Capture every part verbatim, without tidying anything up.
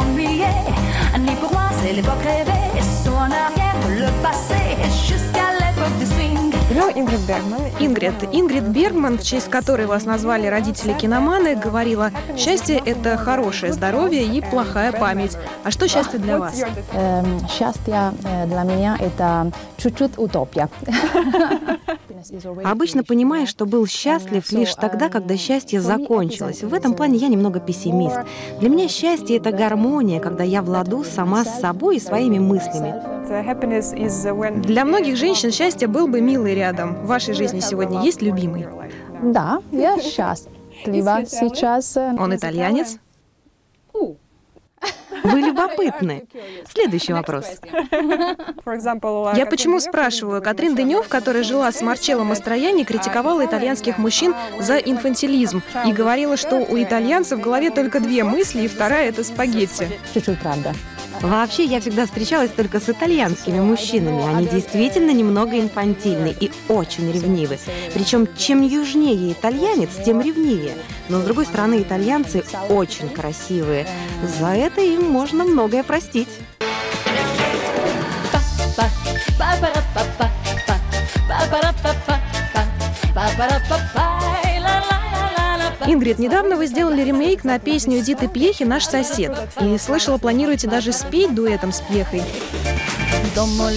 ennuyé. Ni pour moi, c'est l'époque rêvée. Son arrière, le passé, jusqu'à l'époque du swing. Ингрид Бергман. Ингрид. Ингрид Бергман, в честь которой вас назвали родители киноманы, говорила: счастье – это хорошее здоровье и плохая память. А что счастье для вас? Счастье для меня – это чуть-чуть утопия. Обычно понимаешь, что был счастлив лишь тогда, когда счастье закончилось. В этом плане я немного пессимист. Для меня счастье – это гармония, когда я в ладу сама с собой и своими мыслями. Для многих женщин счастье был бы милый рядом. В вашей жизни сегодня есть любимый? Да, я счастлива сейчас. Он итальянец? Вы любопытны. Следующий вопрос. Я почему спрашиваю? Катрин Дынев, которая жила с Марчелло Мастроянни, критиковала итальянских мужчин за инфантилизм и говорила, что у итальянцев в голове только две мысли, и вторая – это спагетти. Чуть-чуть правда. Вообще, я всегда встречалась только с итальянскими мужчинами. Они действительно немного инфантильны и очень ревнивы. Причем, чем южнее итальянец, тем ревнивее. Но, с другой стороны, итальянцы очень красивые. За это им можно многое простить. Ингрид, недавно вы сделали ремейк на песню Эдиты Пьехи «Наш сосед». И, слышала, планируете даже спеть дуэтом с Пьехой. Конечно,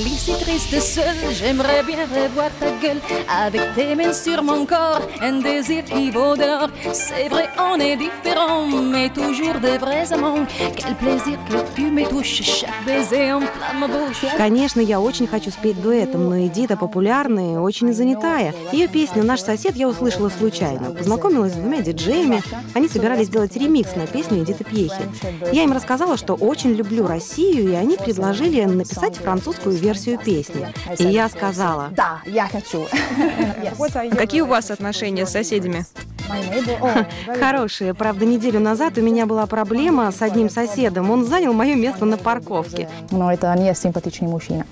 я очень хочу спеть дуэтом, но Эдита популярная и очень занятая. Ее песню «Наш сосед» я услышала случайно. Познакомилась с двумя диджеями. Они собирались делать ремикс на песню Эдиты Пьехи. Я им рассказала, что очень люблю Россию, и они предложили написать французскую версию песни. И я сказала: да, я хочу. А какие у вас отношения с соседями? Хорошие. Правда, неделю назад у меня была проблема с одним соседом. Он занял мое место на парковке. Но это не симпатичный мужчина.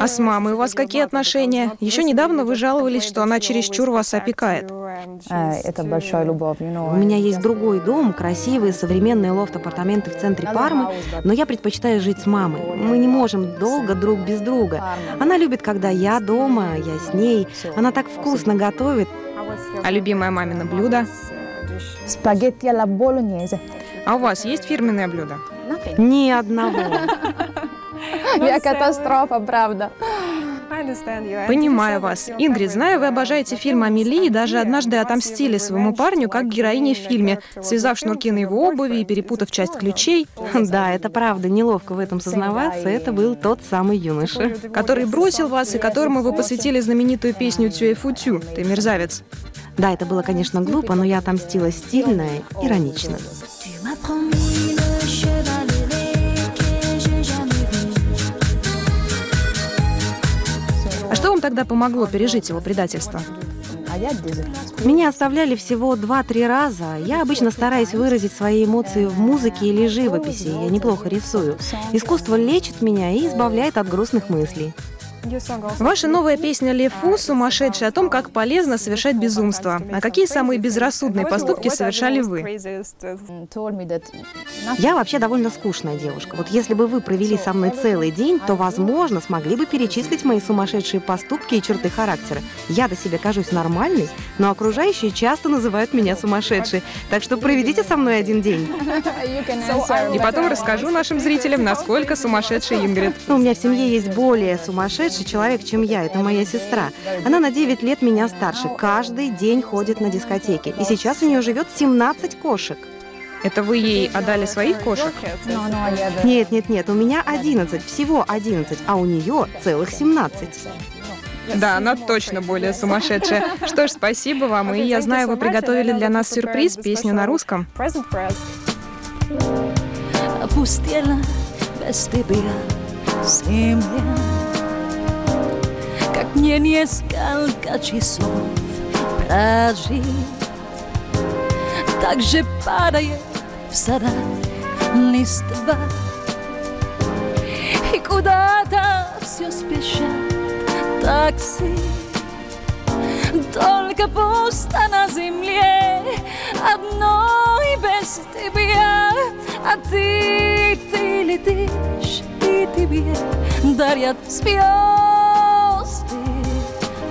А с мамой у вас какие отношения? Еще недавно вы жаловались, что она чересчур вас опекает. Это большая любовь. У меня есть другой дом, красивые современные лофт-апартаменты в центре Пармы, но я предпочитаю жить с мамой. Мы не можем долго друг без друга. Она любит, когда я дома, я с ней. Она так вкусно готовит. А любимое мамино блюдо? Спагетти alla bolognese. А у вас есть фирменное блюдо? Ни одного. Я катастрофа, правда. Понимаю вас. Ингрид, знаю, вы обожаете фильм «Амели» и даже однажды отомстили своему парню, как героине в фильме, связав шнурки на его обуви и перепутав часть ключей. Да, это правда, неловко в этом сознаваться, это был тот самый юноша, который бросил вас и которому вы посвятили знаменитую песню «Tu es foutu», «Ты мерзавец». Да, это было, конечно, глупо, но я отомстила стильно и иронично. А что вам тогда помогло пережить его предательство? Меня оставляли всего два-три раза. Я обычно стараюсь выразить свои эмоции в музыке или живописи. Я неплохо рисую. Искусство лечит меня и избавляет от грустных мыслей. Ваша новая песня «Лефу» сумасшедшая о том, как полезно совершать безумство. А какие самые безрассудные поступки совершали вы? Я вообще довольно скучная девушка. Вот если бы вы провели со мной целый день, то, возможно, смогли бы перечислить мои сумасшедшие поступки и черты характера. Я-то себе кажусь нормальной, но окружающие часто называют меня сумасшедшей. Так что проведите со мной один день. И потом расскажу нашим зрителям, насколько сумасшедшая Ингрид. У меня в семье есть более сумасшедшие человек, чем я. Это моя сестра. Она на девять лет меня старше. Каждый день ходит на дискотеки. И сейчас у нее живет семнадцать кошек. Это вы ей отдали своих кошек? Нет, нет, нет. У меня одиннадцать. Всего одиннадцать. А у нее целых семнадцать. Да, она точно более сумасшедшая. Что ж, спасибо вам. И я знаю, вы приготовили для нас сюрприз, песню на русском. Как мне несколько часов прожить, так же падает в садах листва, и куда-то все спешат такси, только пусто на земле, одно и без тебя, а ты дарят звезды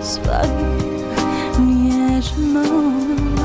своих нежно.